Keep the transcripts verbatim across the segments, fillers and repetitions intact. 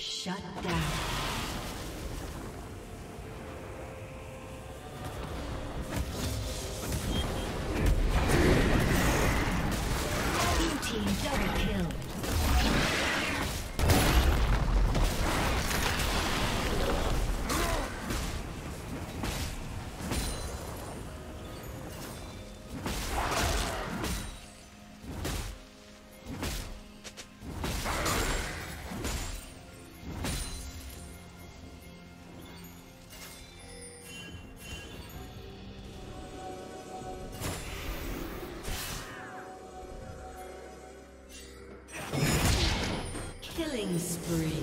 Shut down. Blue team double kill. Killing spree.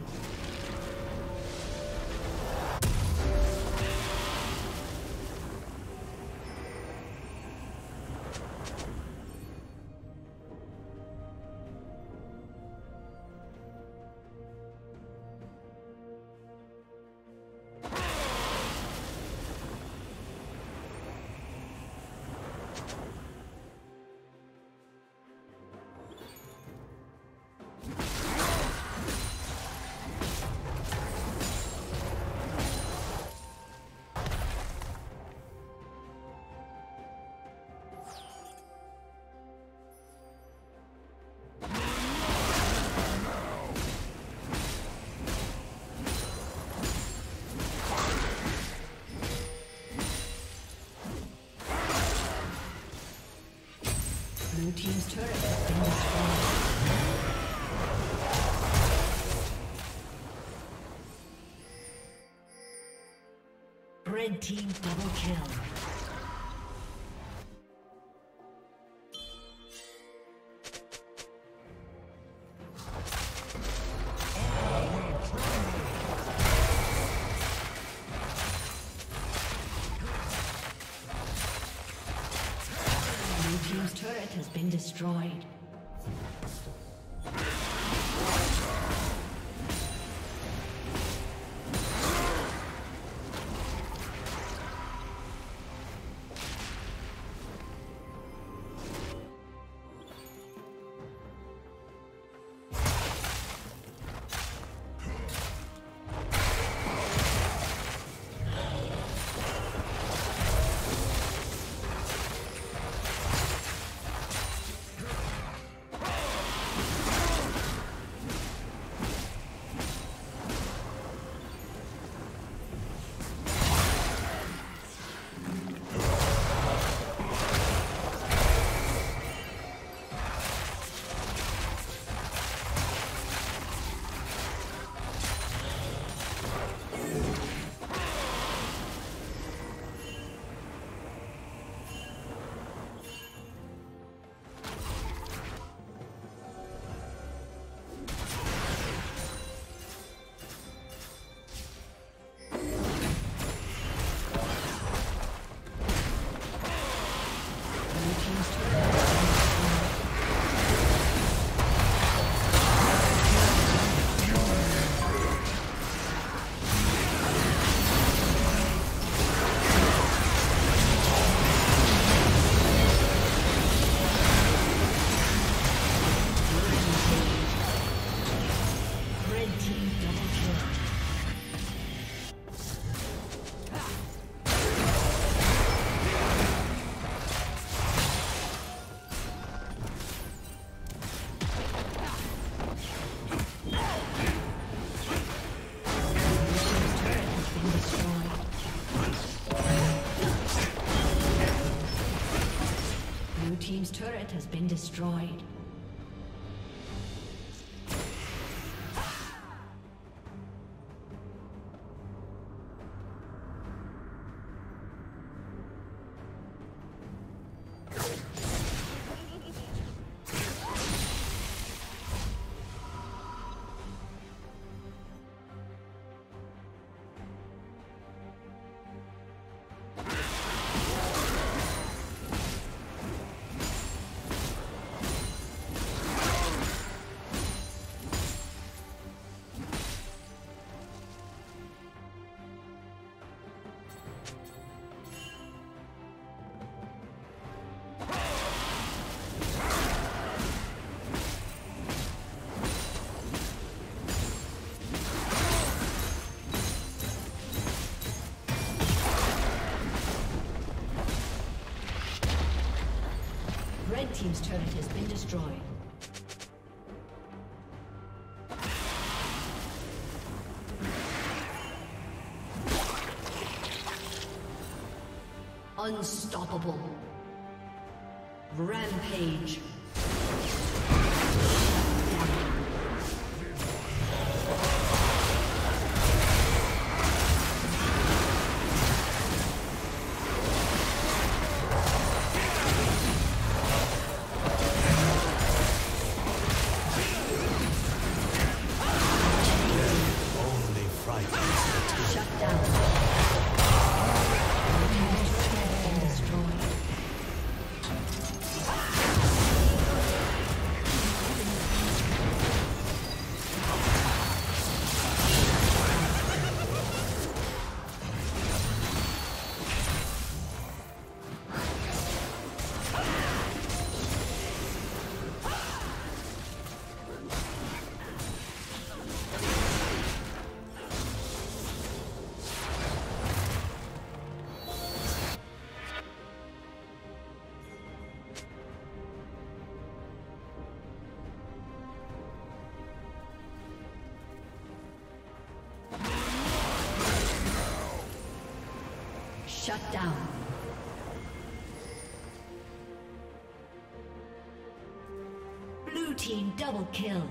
Blue team's turret has been destroyed. Red team double kill. Destroyed. Team's turret has been destroyed. Red team's turret has been destroyed. Unstoppable. Rampage. Shut down. team double kill.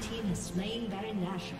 Red team has slain Baron Nashor.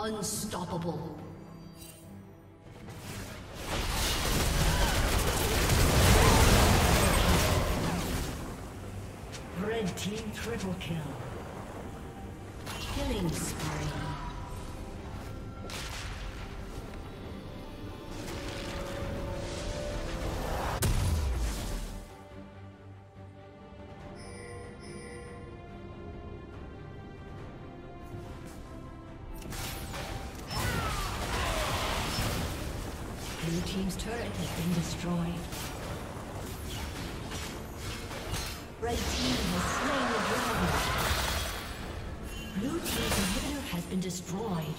Unstoppable. Red team triple kill. Killing spree. Blue team's turret has been destroyed. Red team has slain the dragon. Blue team's inhibitor has been destroyed.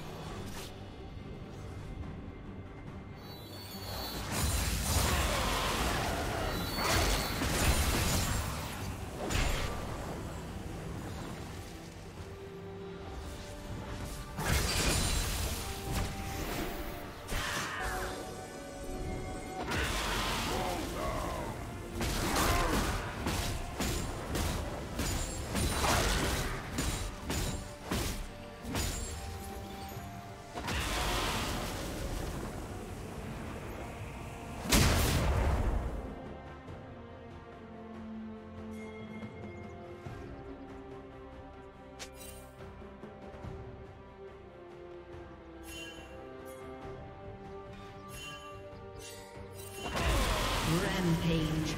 Rampage.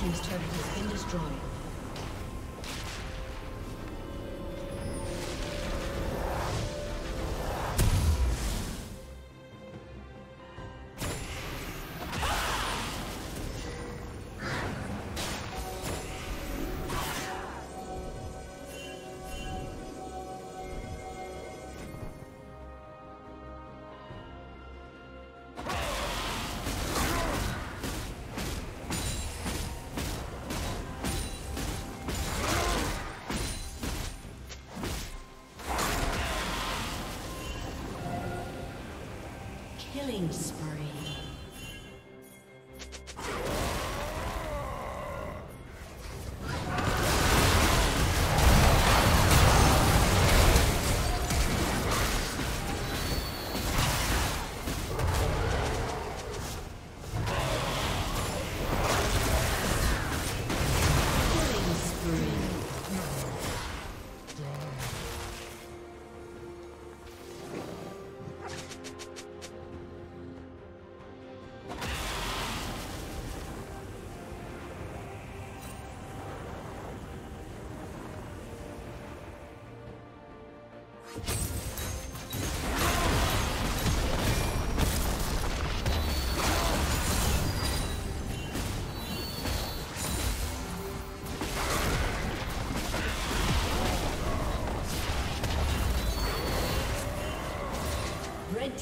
Team's turret has been destroyed. Killing spree. Red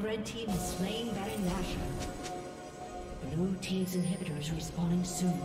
Red team is slaying Baron Nashor. Blue team's inhibitor is respawning soon.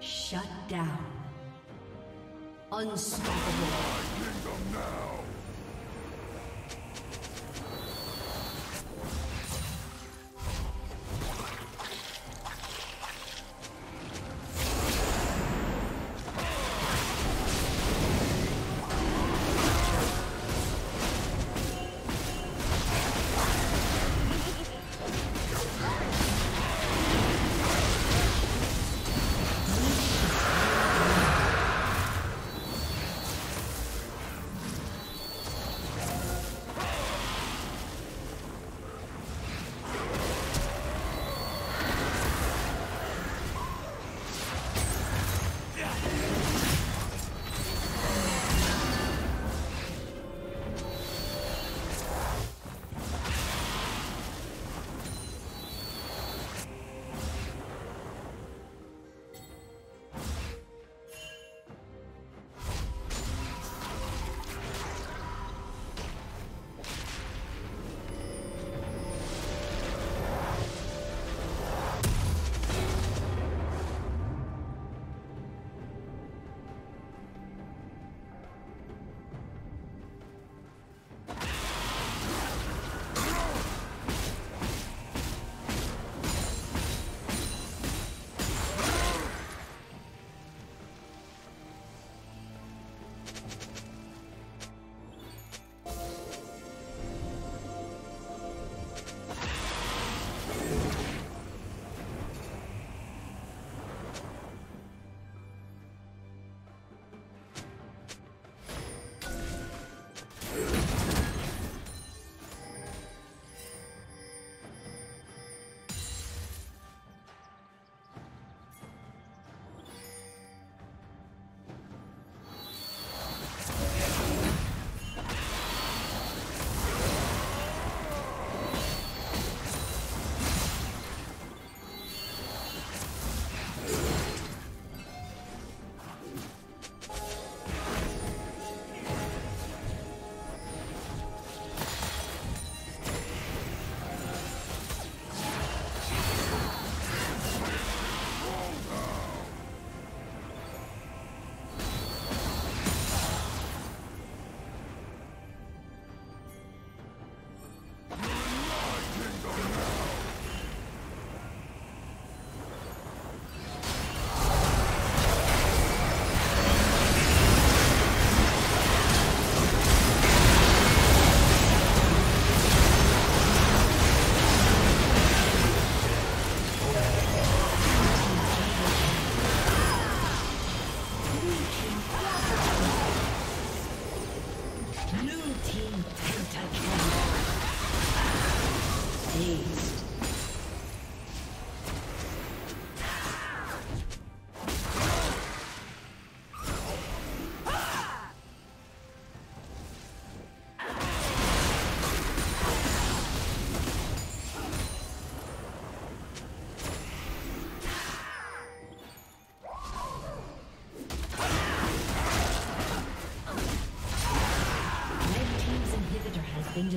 Shut down. Unstoppable. My kingdom now.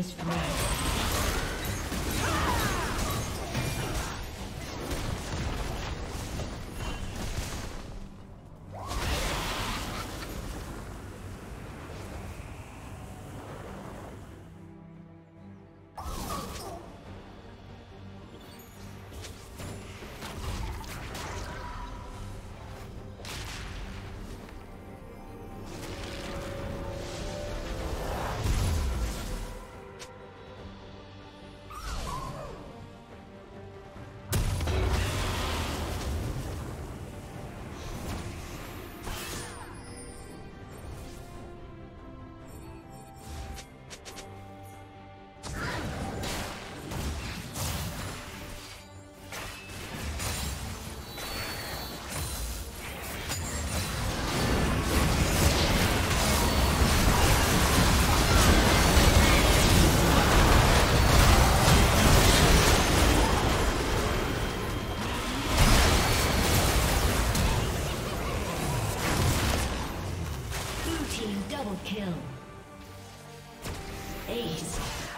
destroyed. Double kill. Ace.